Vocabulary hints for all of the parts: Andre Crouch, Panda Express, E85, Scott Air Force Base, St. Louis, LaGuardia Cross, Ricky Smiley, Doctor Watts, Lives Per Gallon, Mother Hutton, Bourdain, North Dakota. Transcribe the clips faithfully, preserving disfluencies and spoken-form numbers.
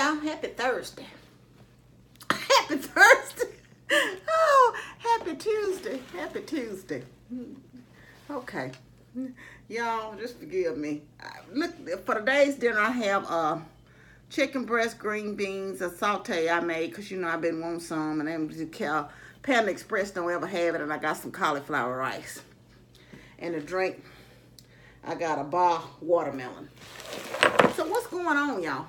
y'all. Happy Thursday. Happy Thursday. Oh, happy Tuesday. Happy Tuesday. Okay. Y'all, just forgive me. Look, for today's dinner, I have uh, chicken breast, green beans, a saute I made, because, you know, I've been wanting some, and then Panda Express don't ever have it, and I got some cauliflower rice. And a drink, I got a bar watermelon. So what's going on, y'all?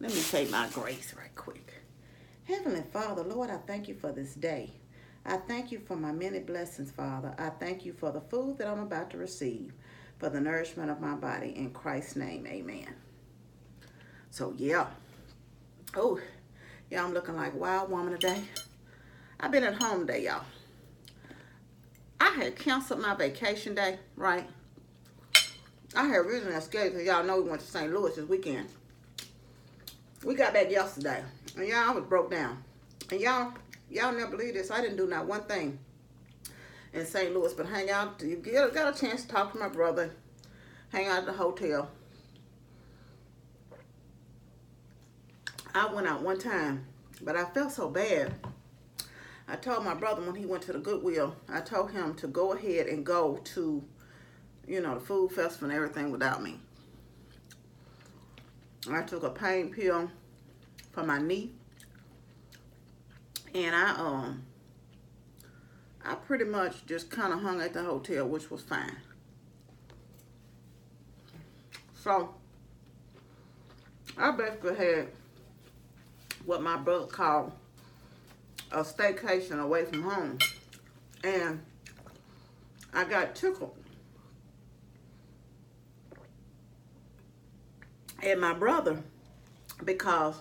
Let me say my grace right quick. Heavenly Father, Lord, I thank you for this day. I thank you for my many blessings, Father. I thank you for the food that I'm about to receive, for the nourishment of my body. In Christ's name, amen. So, yeah. Oh, yeah, I'm looking like a wild woman today. I've been at home today, y'all. I had canceled my vacation day, right? I had originally scheduled, because y'all know we went to Saint Louis this weekend. We got back yesterday, and y'all, I was broke down. And y'all, y'all never believe this. I didn't do not one thing in Saint Louis, but hang out. You got a chance to talk to my brother, hang out at the hotel. I went out one time, but I felt so bad. I told my brother when he went to the Goodwill, I told him to go ahead and go to, you know, the food festival and everything without me. I took a pain pill for my knee, and I um I pretty much just kind of hung at the hotel, which was fine. So I basically had what my brother called a staycation away from home, and I got tickled at my brother because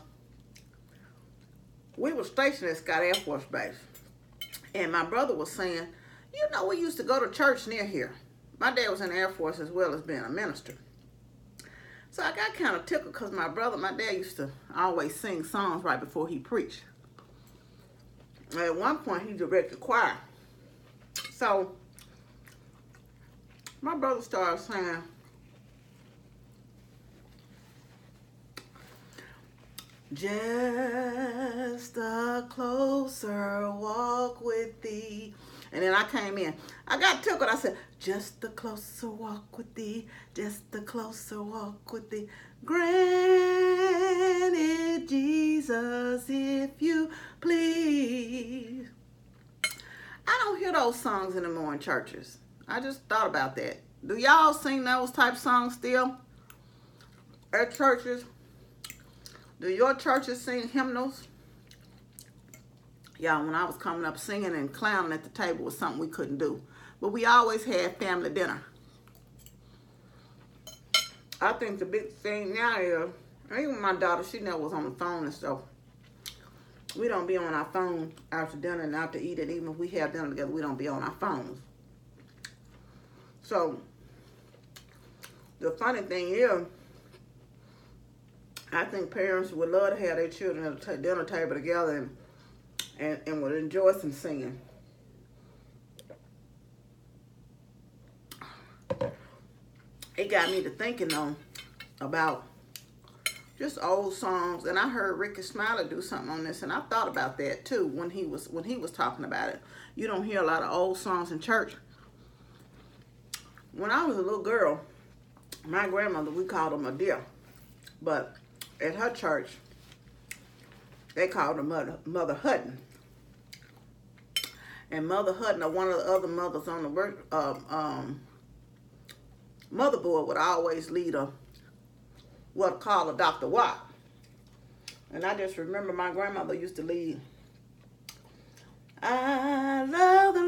we were stationed at Scott Air Force Base, and my brother was saying, you know, we used to go to church near here. My dad was in the Air Force as well as being a minister. So I got kind of tickled because my brother, my dad used to always sing songs right before he preached. At one point, he directed choir. So my brother started saying, just a closer walk with thee. And then I came in. I got tickled. I said, just a closer walk with thee. Just a closer walk with thee. Grant it, Jesus, if you please. I don't hear those songs anymore in churches. I just thought about that. Do y'all sing those type songs still at churches? Do your churches sing hymnals? Y'all, when I was coming up, singing and clowning at the table was something we couldn't do. But we always had family dinner. I think the big thing now is, even my daughter, she never was on the phone and stuff. We don't be on our phone after dinner and out to eat, and even if we have dinner together, we don't be on our phones. So, the funny thing is, I think parents would love to have their children at a dinner table together and, and, and would enjoy some singing. It got me to thinking, though, about just old songs. And I heard Ricky Smiley do something on this, and I thought about that, too, when he was when he was talking about it. You don't hear a lot of old songs in church. When I was a little girl, my grandmother, we called her my dear, but at her church, they called her Mother, Mother Hutton. And Mother Hutton, or one of the other mothers on the work, uh, um, motherboard, would always lead a, what called a Doctor Watts. And I just remember my grandmother used to lead, I love the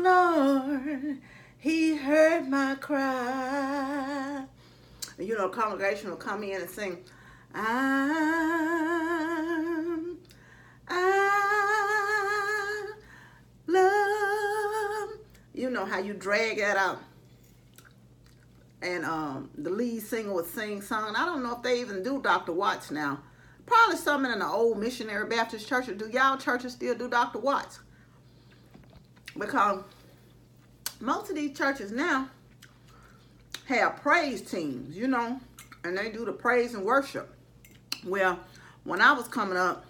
Lord, he heard my cry. And, you know, the congregation will come in and sing, I, I love, you know how you drag that out. And um, the lead singer would sing song. I don't know if they even do Doctor Watts now. Probably something in the old missionary Baptist church. Do y'all churches still do Doctor Watts? Because most of these churches now have praise teams, you know, and they do the praise and worship. Well, when I was coming up,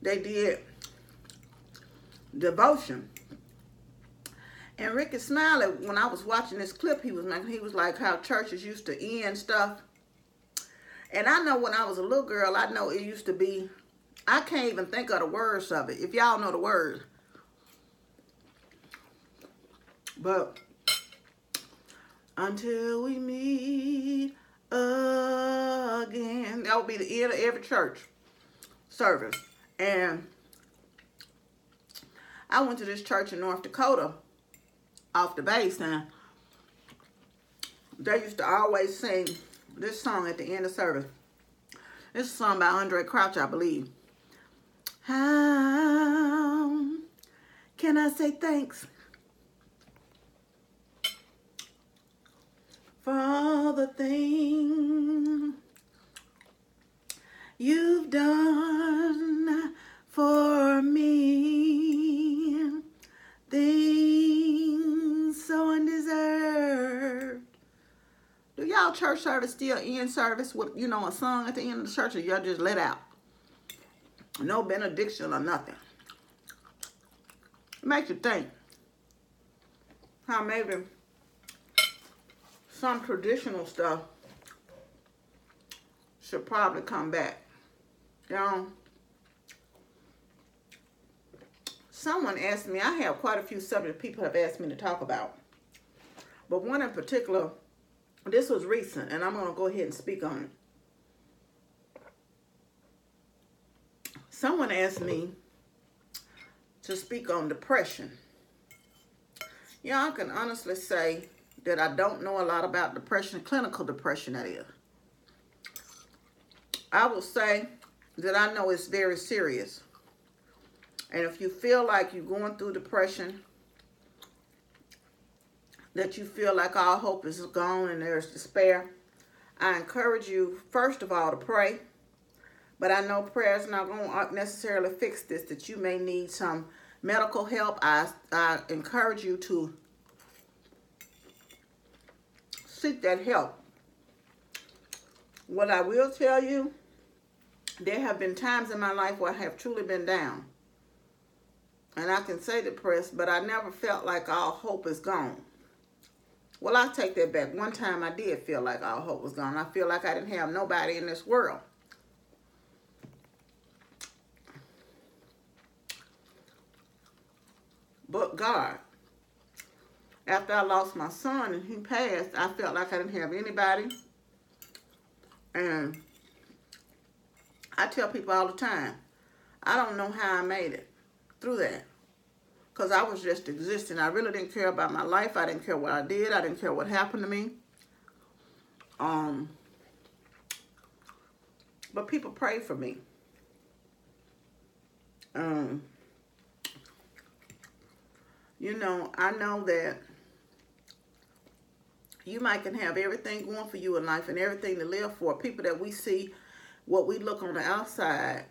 they did devotion. And Ricky Smiley, when I was watching this clip, he was like, he was like how churches used to end stuff. And I know when I was a little girl, I know it used to be, I can't even think of the words of it, if y'all know the words. But until we meet again, that would be the end of every church service. And I went to this church in North Dakota off the base, and they used to always sing this song at the end of service. This is a song by Andre Crouch, I believe. How can I say thanks for all the things you've done for me? Things so undeserved. Do y'all church service still end service with, you know, a song at the end of the church, or y'all just let out? No benediction or nothing. It makes you think how maybe some traditional stuff should probably come back. You know, someone asked me, I have quite a few subjects people have asked me to talk about, but one in particular, this was recent, and I'm going to go ahead and speak on it. Someone asked me to speak on depression. Yeah, I can honestly say that I don't know a lot about depression, clinical depression that is. I will say that I know it's very serious. And if you feel like you're going through depression, that you feel like all hope is gone and there's despair, I encourage you, first of all, to pray. But I know prayer is not going to necessarily fix this, that you may need some medical help. I, I encourage you to seek that help. What I will tell you, there have been times in my life where I have truly been down. And I can say depressed, but I never felt like all hope is gone. Well, I take that back. One time I did feel like all hope was gone. I feel like I didn't have nobody in this world. But God. After I lost my son and he passed, I felt like I didn't have anybody. And I tell people all the time, I don't know how I made it through that. Because I was just existing. I really didn't care about my life. I didn't care what I did. I didn't care what happened to me. Um, but people prayed for me. Um, you know, I know that you might can have everything going for you in life and everything to live for. People that we see, what we look on the outside,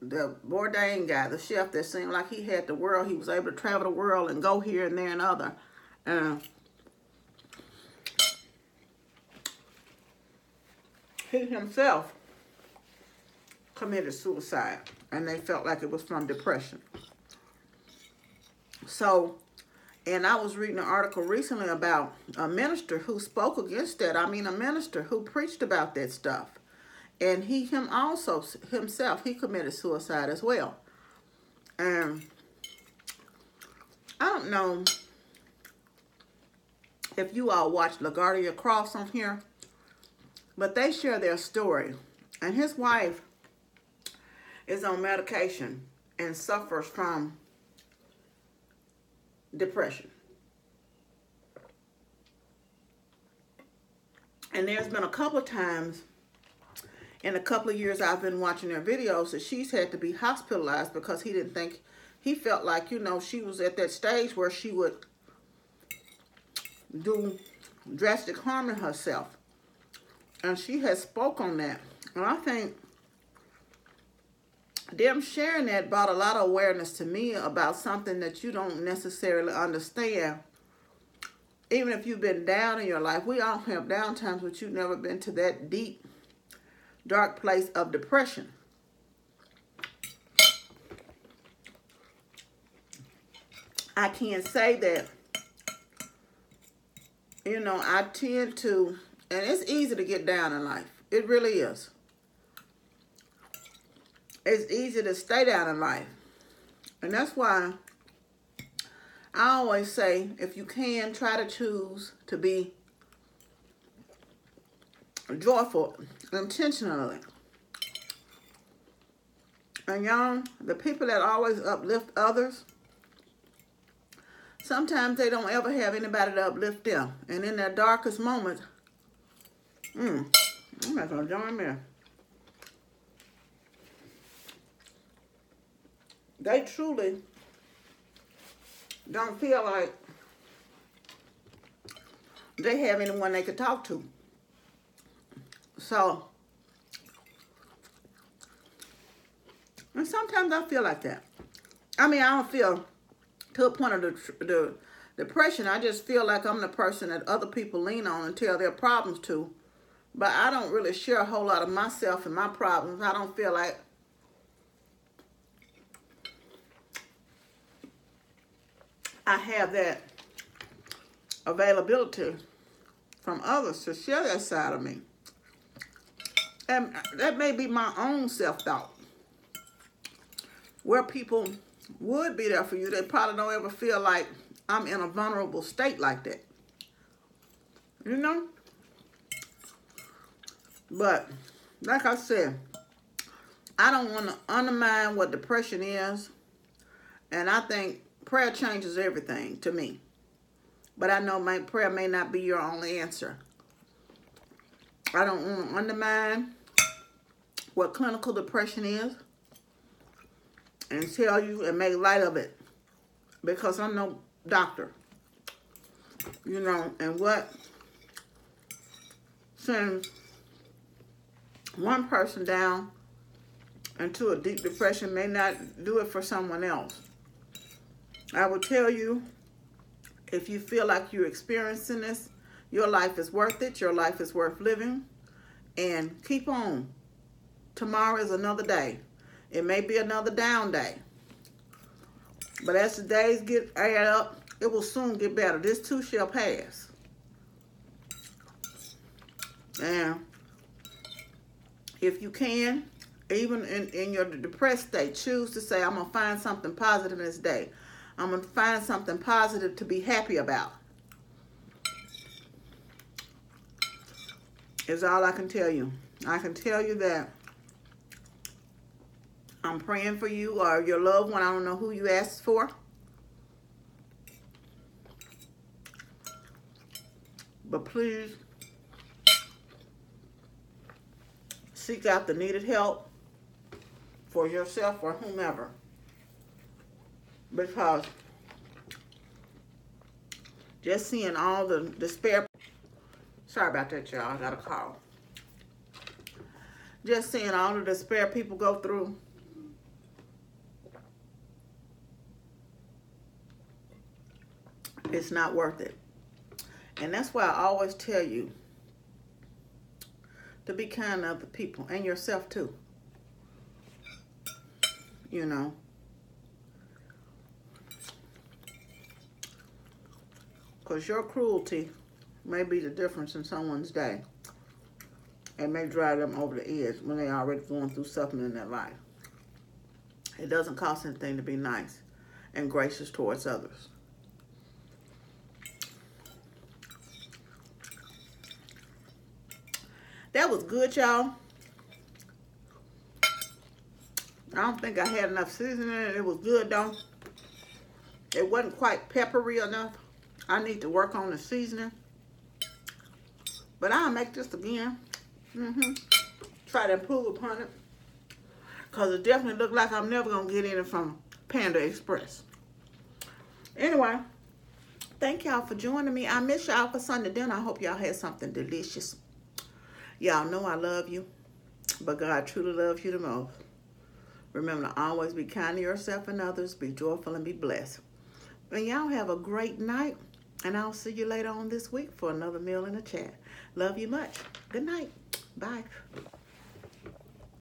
the Bourdain guy, the chef that seemed like he had the world. He was able to travel the world and go here and there and other. Uh, he himself committed suicide, and they felt like it was from depression. So, and I was reading an article recently about a minister who spoke against that. I mean, a minister who preached about that stuff. And he him also, himself, he committed suicide as well. Um, I don't know if you all watch LaGuardia Cross on here, but they share their story. And his wife is on medication and suffers from depression. And there's been a couple of times in a couple of years I've been watching their videos that she's had to be hospitalized because he didn't think, he felt like, you know, she was at that stage where she would do drastic harm to herself. And she has spoke on that. And I think them sharing that brought a lot of awareness to me about something that you don't necessarily understand. Even if you've been down in your life, we all have down times, but you've never been to that deep dark place of depression. I can say that, you know, I tend to, and it's easy to get down in life. It really is. It's easy to stay down in life. And that's why I always say, if you can, try to choose to be joyful intentionally. And y'all, the people that always uplift others, sometimes they don't ever have anybody to uplift them. And in their darkest moments, mm, I'm not going to join them. They truly don't feel like they have anyone they could talk to. So, and sometimes I feel like that. I mean, I don't feel to a point of the, the depression. I just feel like I'm the person that other people lean on and tell their problems to. But I don't really share a whole lot of myself and my problems. I don't feel like I have that availability from others to share that side of me. And that may be my own self-thought. Where people would be there for you, they probably don't ever feel like I'm in a vulnerable state like that. You know? But, like I said, I don't want to undermine what depression is. And I think prayer changes everything to me. But I know my prayer may not be your only answer. I don't want to undermine what clinical depression is and tell you and make light of it, because I'm no doctor. You know, and what sends one person down into a deep depression may not do it for someone else. I will tell you, if you feel like you're experiencing this, your life is worth it. Your life is worth living. And keep on. Tomorrow is another day. It may be another down day. But as the days get add up, it will soon get better. This too shall pass. And if you can, even in, in your depressed state, choose to say, I'm going to find something positive in this day. I'm going to find something positive to be happy about. Is all I can tell you. I can tell you that I'm praying for you or your loved one. I don't know who you asked for. But please seek out the needed help for yourself or whomever. Because just seeing all the despair. Sorry about that, y'all. I got a call. Just seeing all the despair people go through. It's not worth it. And that's why I always tell you to be kind to other people and yourself too. You know. Because your cruelty may be the difference in someone's day. It may drive them over the edge when they're already going through something in their life. It doesn't cost anything to be nice and gracious towards others. That was good, y'all. I don't think I had enough seasoning. It was good, though. It wasn't quite peppery enough. I need to work on the seasoning. But I'll make this again. Mm-hmm. Try to improve upon it. Because it definitely looked like I'm never going to get any from Panda Express. Anyway, thank y'all for joining me. I miss y'all for Sunday dinner. I hope y'all had something delicious. Y'all know I love you. But God truly loves you the most. Remember to always be kind to yourself and others. Be joyful and be blessed. And y'all have a great night. And I'll see you later on this week for another meal and a chat. Love you much. Good night. Bye.